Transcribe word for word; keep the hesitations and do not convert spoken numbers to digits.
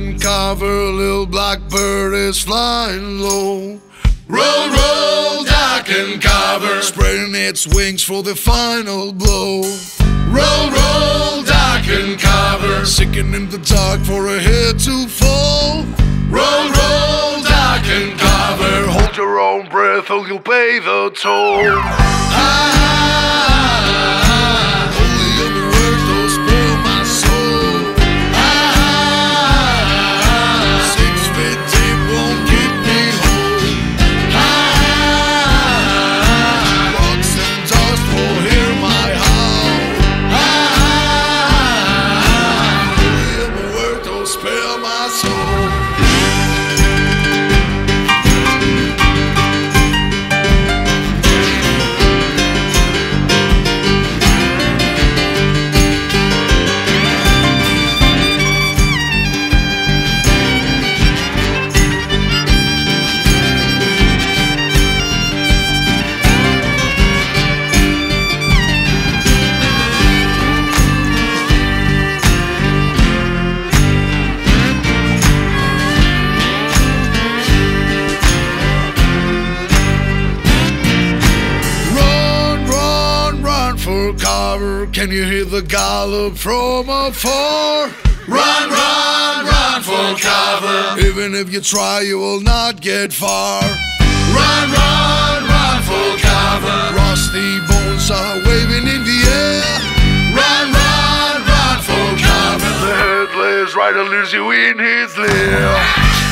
and cover, little blackbird is flying low. Roll, roll, duck and cover, spreading its wings for the final blow. Roll, roll, duck and cover, sickening the dark for a head to fall. Roll, roll, duck and cover, hold your own breath or you'll pay the toll. Ah, cover, can you hear the gallop from afar? Run, run, run for cover, even if you try you will not get far. Run, run, run for cover, rusty bones are waving in the air. Run, run, run for cover, the headless rider leaves you in his lair.